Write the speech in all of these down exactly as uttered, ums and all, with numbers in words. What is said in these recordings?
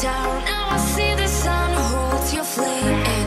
Down, now I see the sun holds your flame.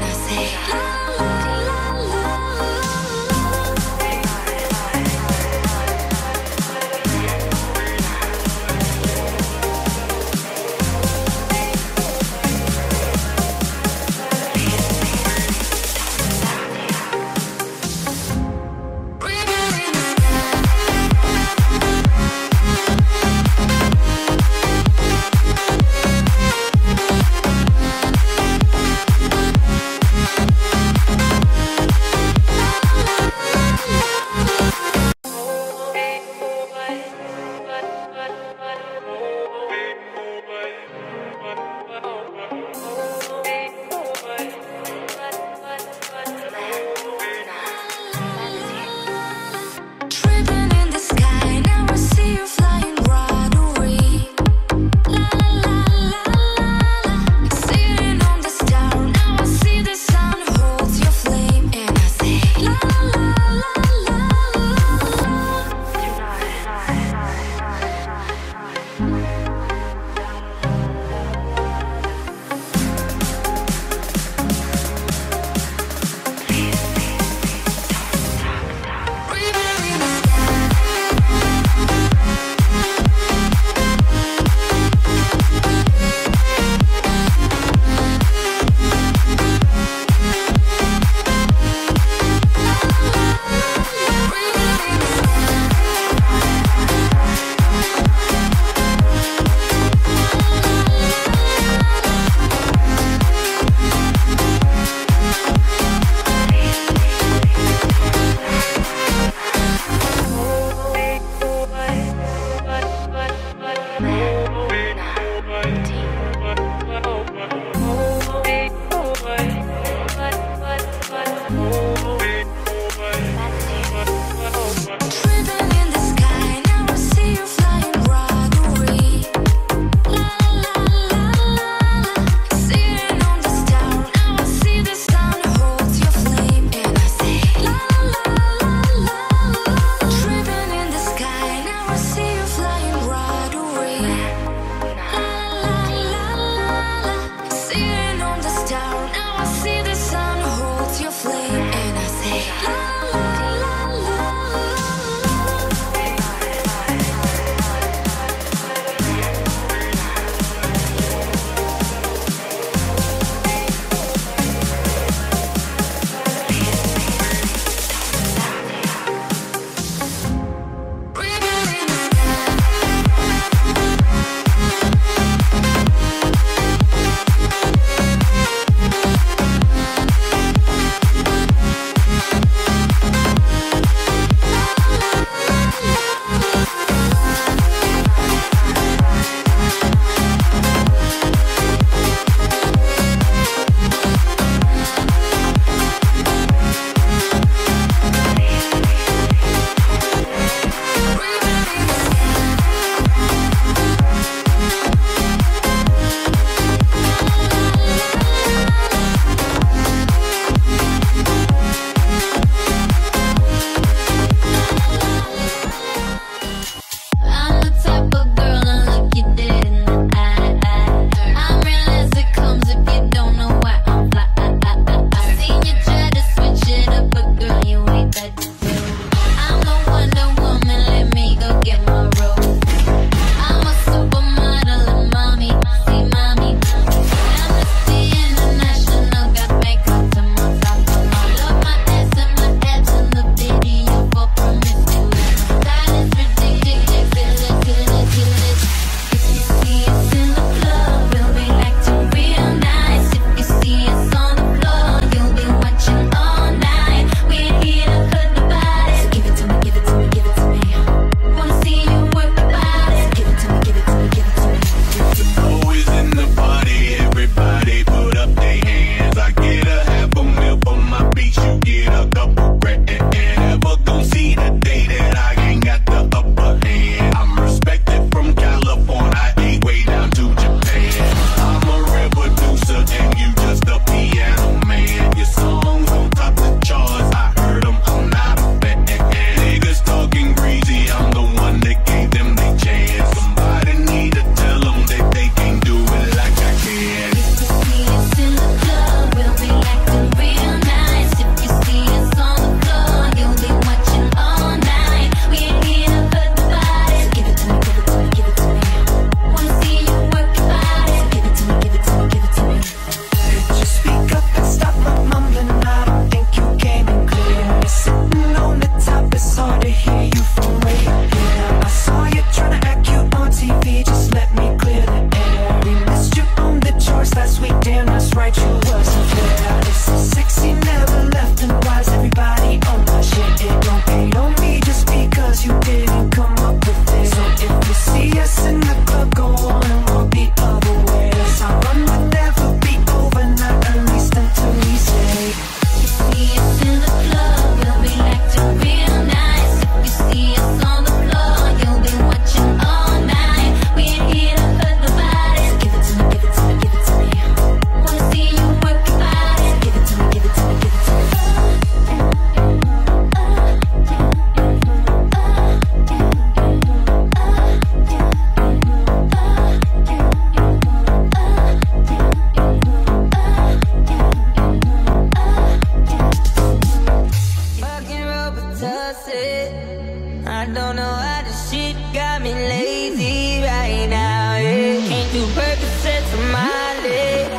I don't know how this shit got me lazy right now, yeah. Can't do perfect sets on my leg.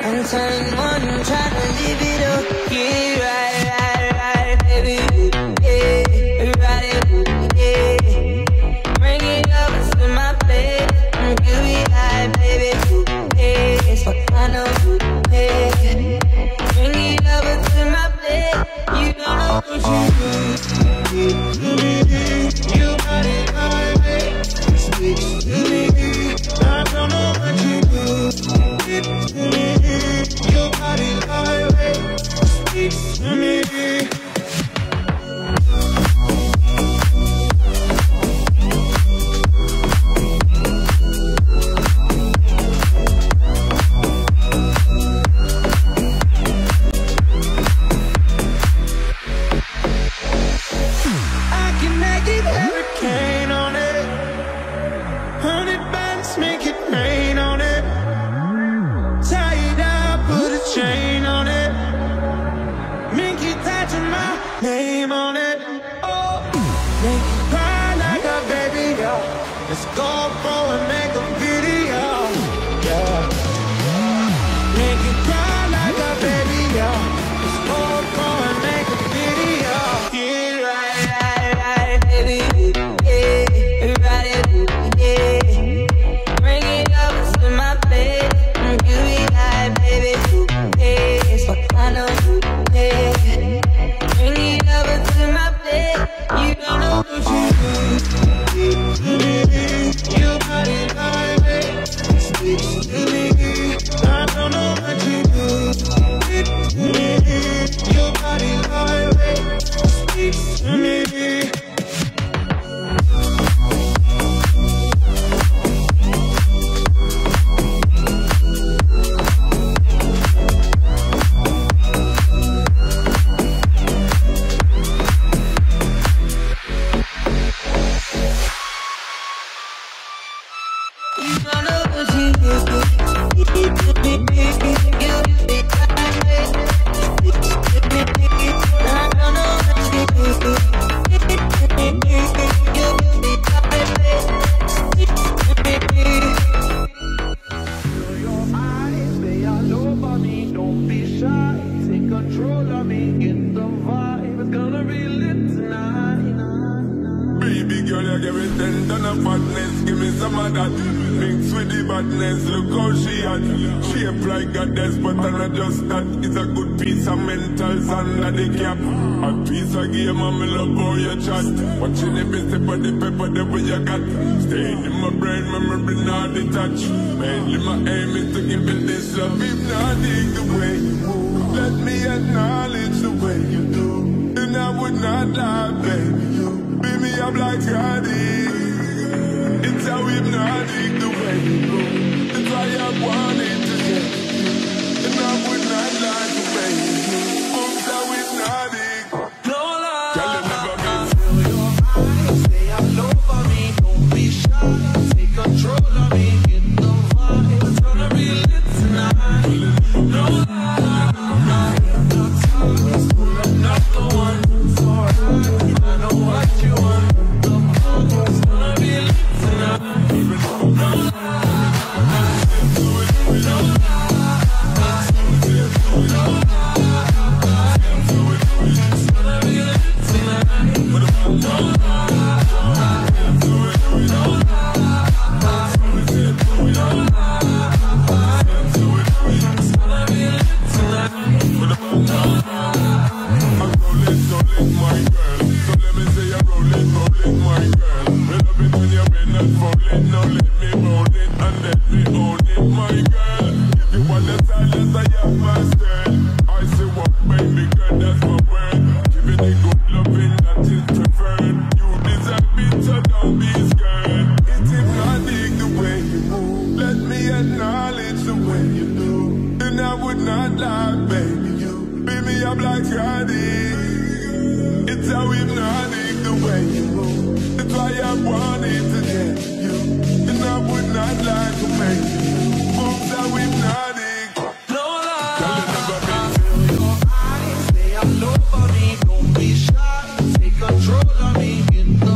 I'm turning one, I'm trying to live it up, yeah, right, right, right, baby, yeah, ride it, yeah. Bring it up, it's in my place, I'm gooey high, baby, yeah, so I know, yeah. Bring it up, it's in my place, you don't know what you do, yeah. Control me in the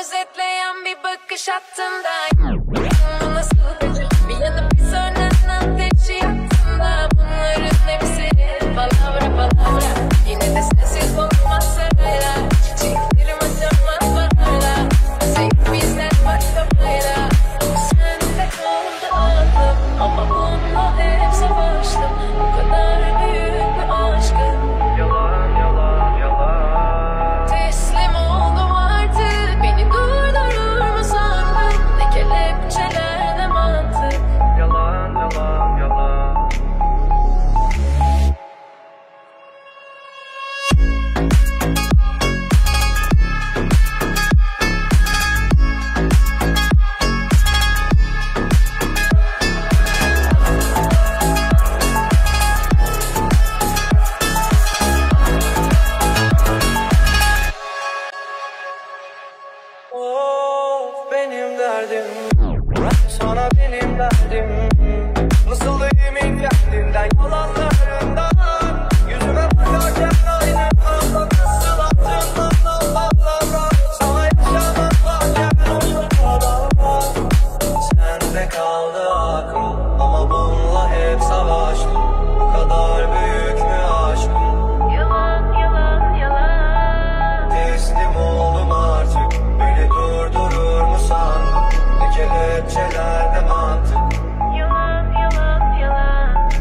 özetleyen bir bakış attığında bunu nasıl becerip bir yanı bir sonradan ateşi yaktığında bunların hepsi palavra palavra yine de sensiz olmaz sarayla çiçeklerim açamaz baharla sevgi bizden başka bayla sen de kaldı aldım ama bununla hep savaştım bu kadar büyük bir aşkım yalan yalan yalan teslim oldum artık beni durdurur mu sandın ne kelepçeler ne mantık yalan yalan yalan Of benim derdim sana benim derdim nasıl da yemin geldiğinden yalanlarından yüzüme bakarken aynı anda nasıl attığımdan palavra sana yaşamak varken o palavra sende kaldı aklım ama bununla hep savaştım bu kadar büyük mü aşkım yalan yalan yalan teslim oldum artık beni durdurur mu sandın ne kelepçeler ne mantık yalan yalan yalan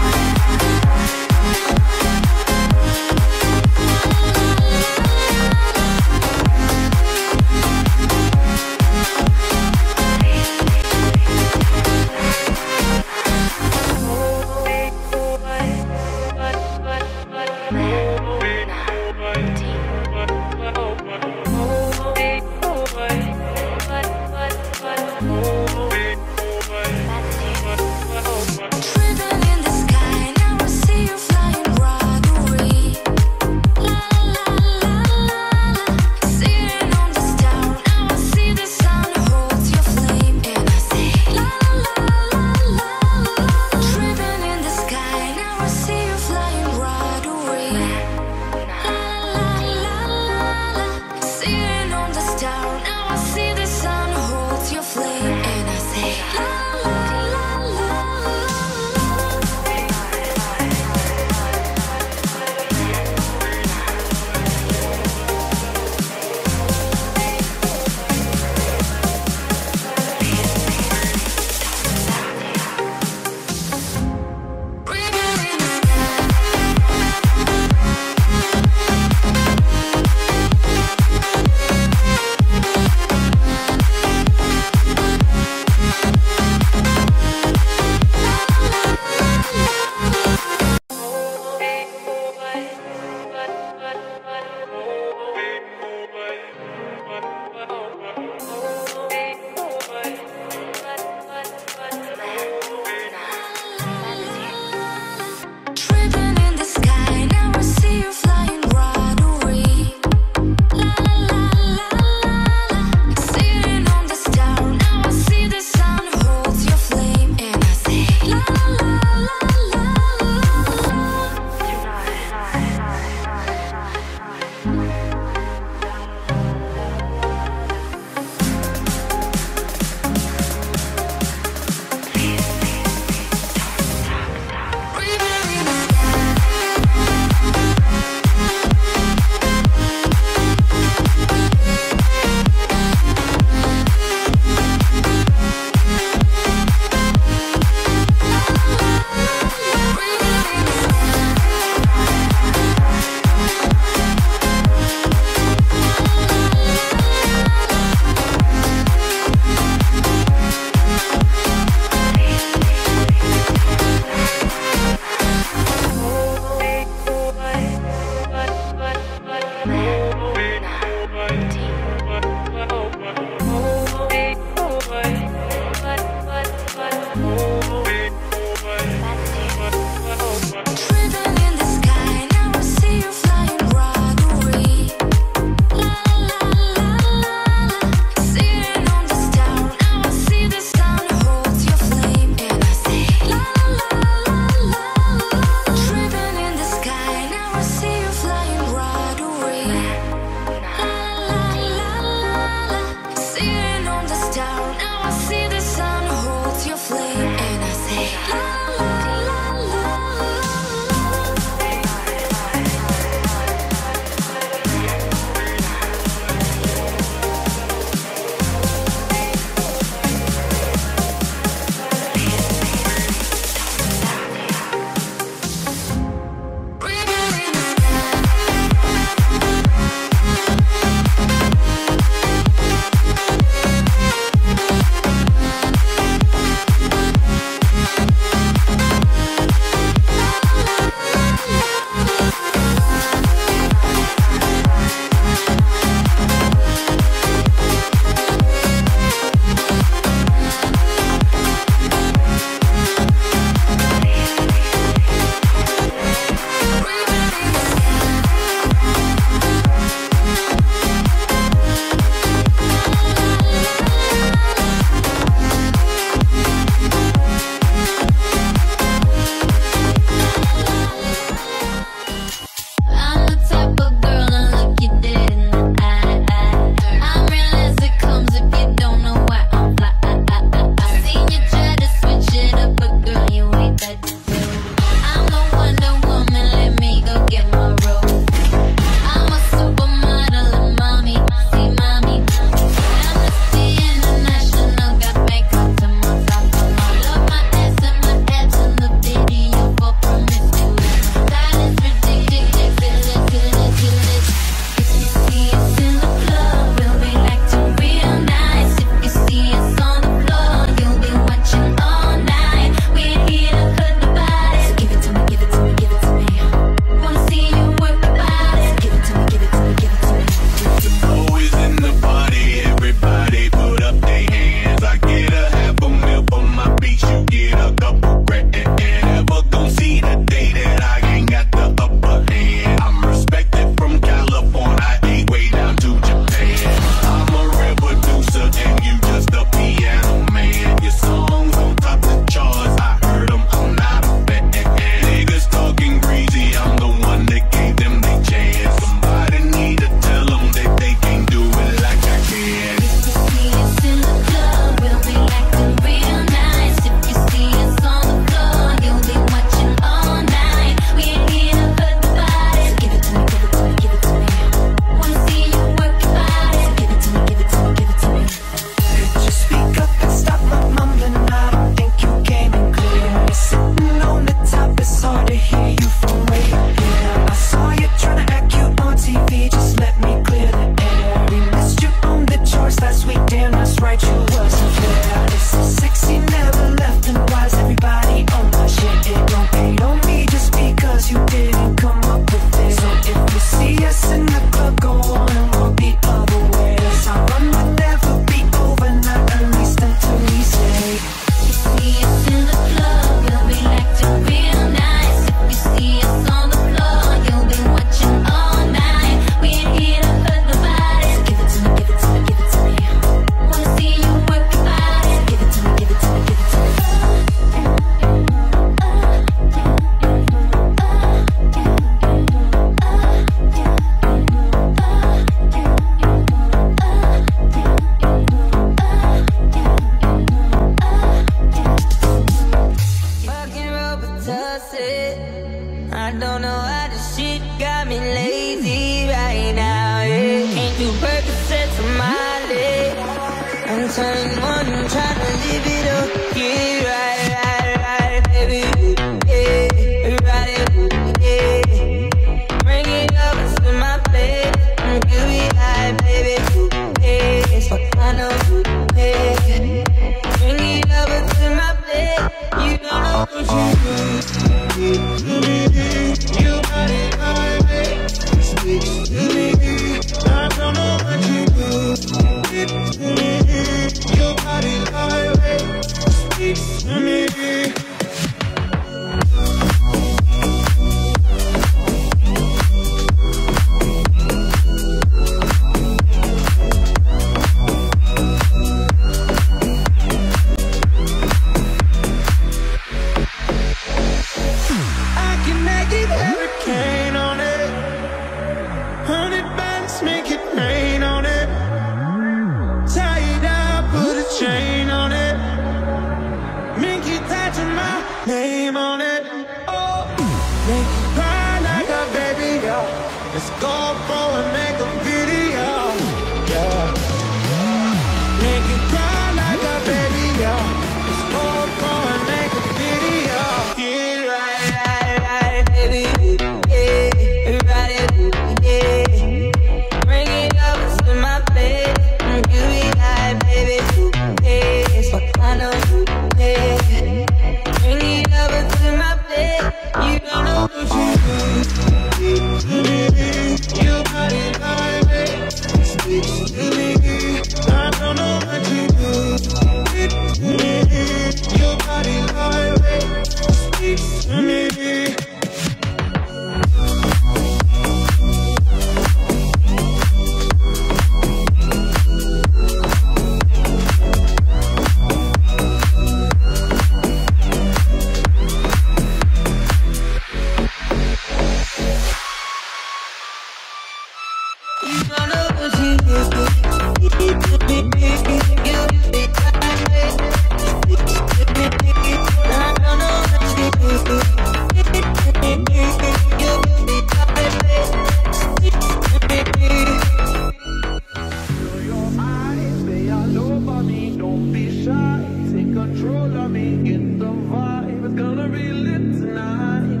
shine, take control of me, get the vibe, it's gonna be lit tonight.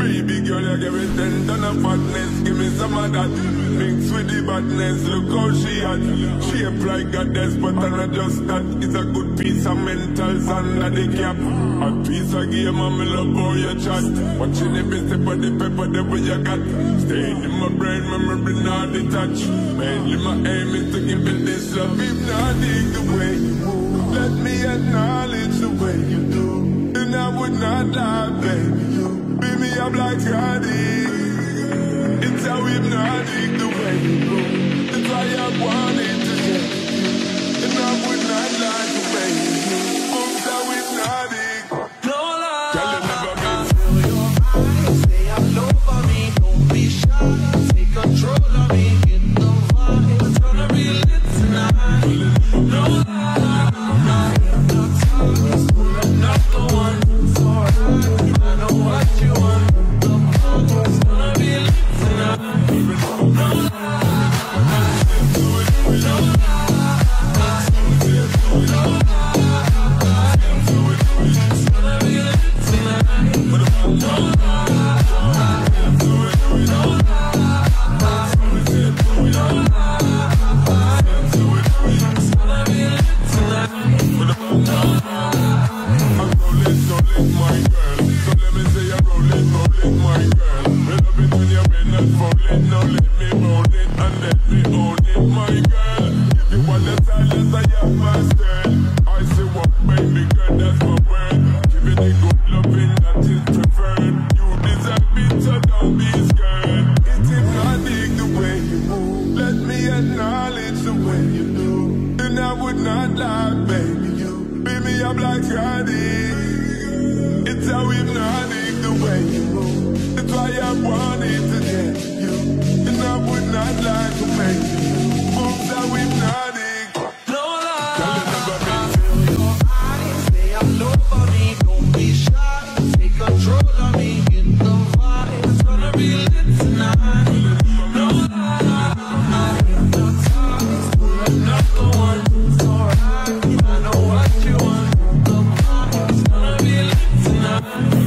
Baby girl, you give me ten ton of fatness, give me some of that. Mix with the badness, look how she had. Shape like a goddess, but I'm not just that. It's a good piece of mentals under the cap. A piece of game, and me love how you chat. Watching every step of the paper, the way you got. Staying in my brain, memory not detached. Mainly my aim is to give it this love. If not, dig the way you move. Let me acknowledge the way you do. Then I would not lie, baby. You beat me up like I did. It's how hypnotic the way you move. It's why I wanted to get you. And I would not lie the way you move. It's how hypnotic. No lie. Tell them never been. Fill your eyes, stay all over me. Don't be shy, take control of me. Get the vibe, it's gonna be lit tonight. No lie, I am the toughest, but I'm not the one. So hard, I know what you want. The vibe is gonna be lit tonight. Baby,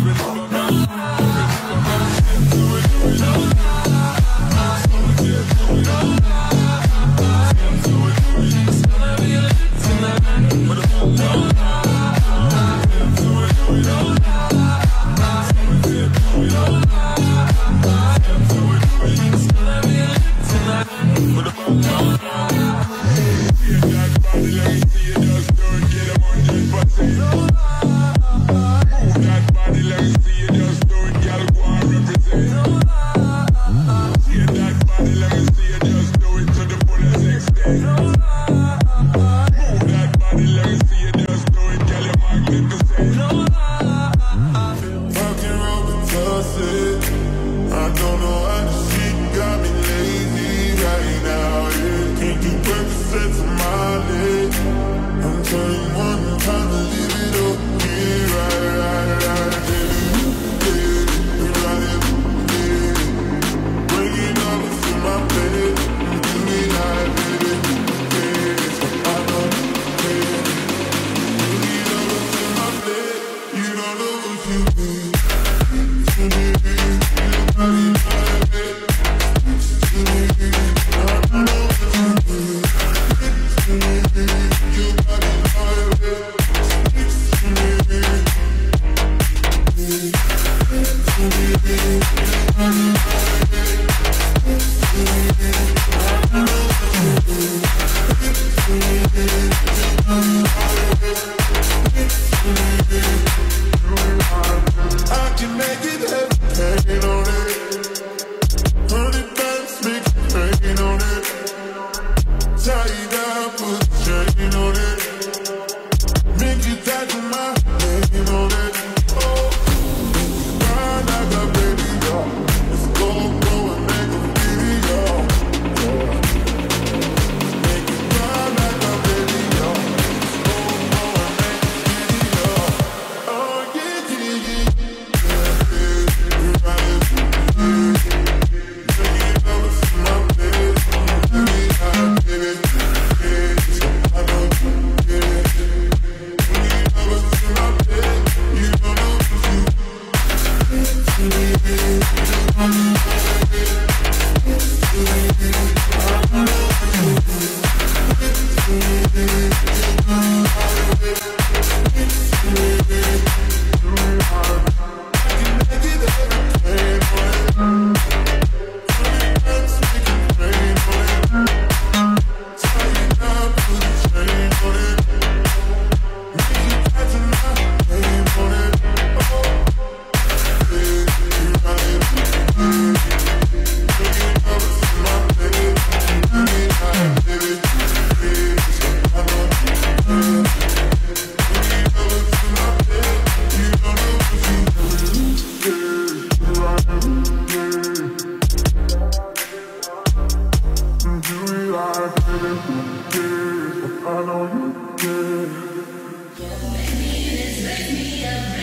Me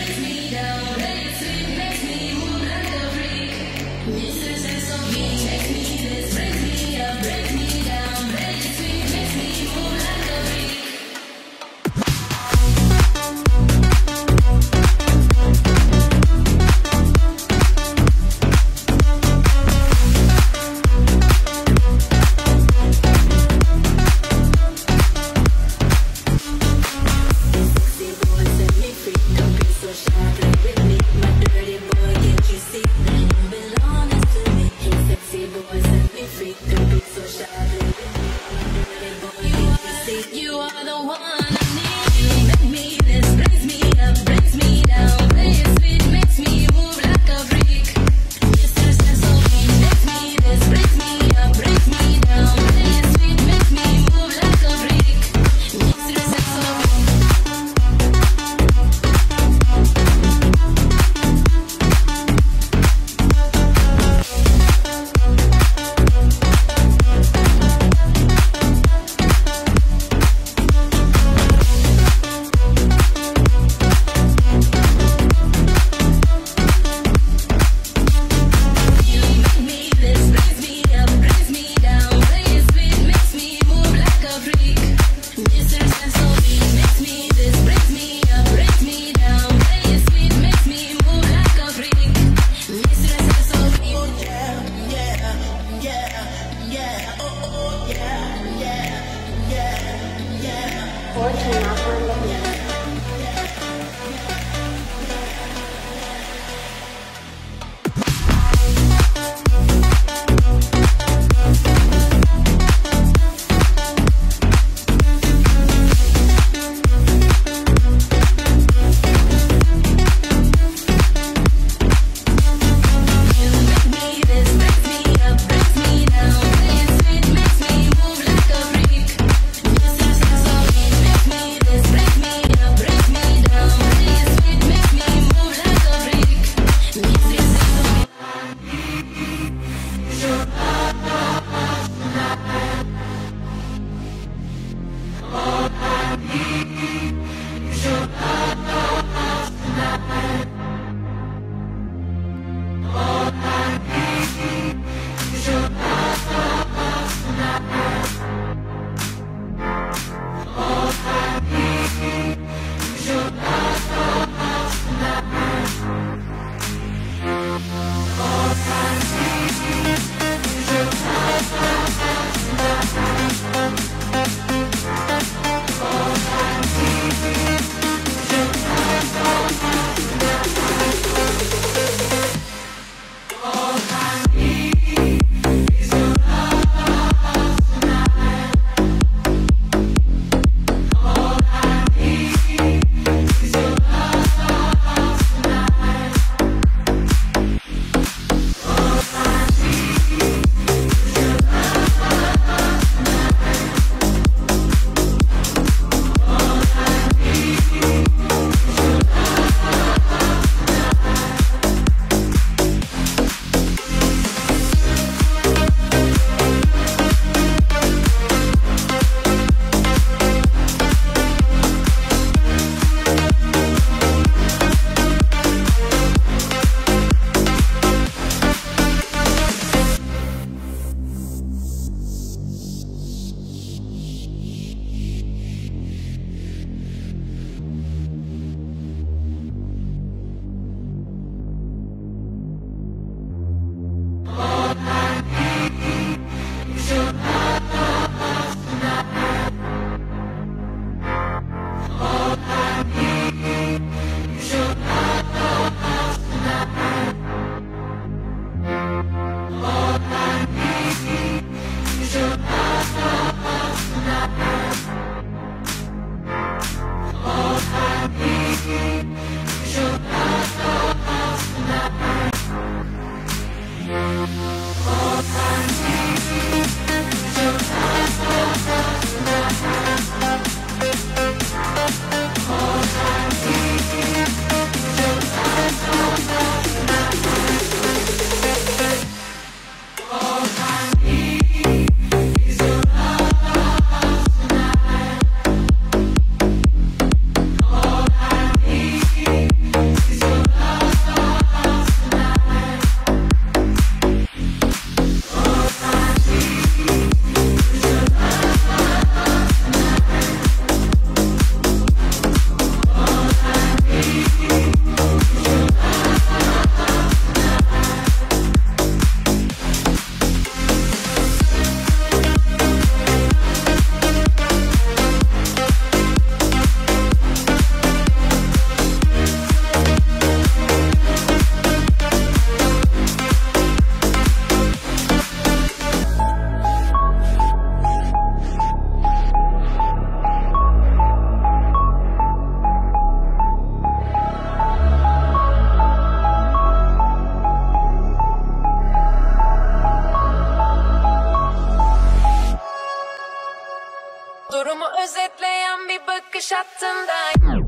Durumu özetleyen bir bakış attığında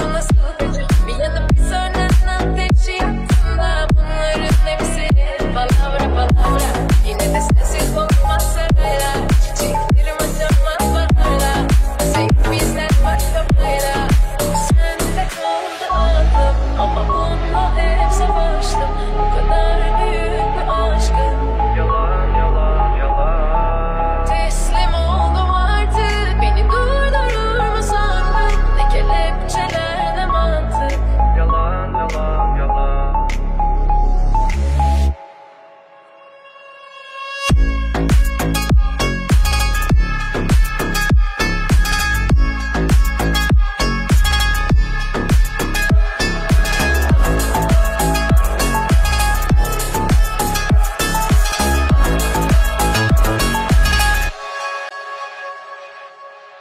bunu nasıl bir yanı bir sonrasının ateşi yaktığında bunların hepsi palavra palavra yine de sensiz olmaz sarayla çiçeklerim açılmaz baharla tek bizden başka bayla sen de kaldı aldım ama bununla hep savaştım bu kadar büyük bir aşkım yalan yalan yalan teslim oldum artık beni durdurur mu sandın ne kelepçeler ne mantık yalan yalan yalan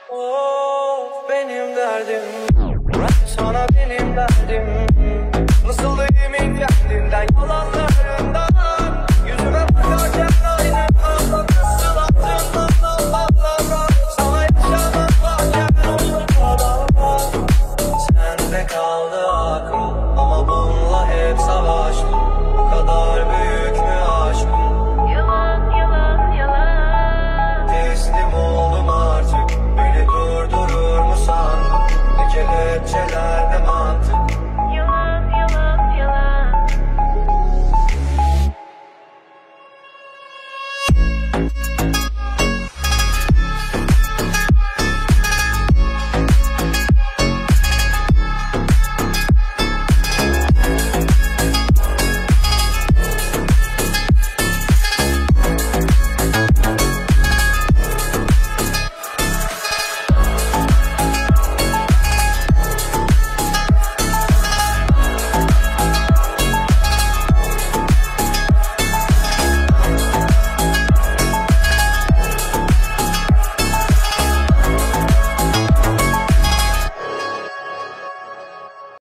Of benim derdim sana benim derdim nasıl da yemin kendinden yalanlar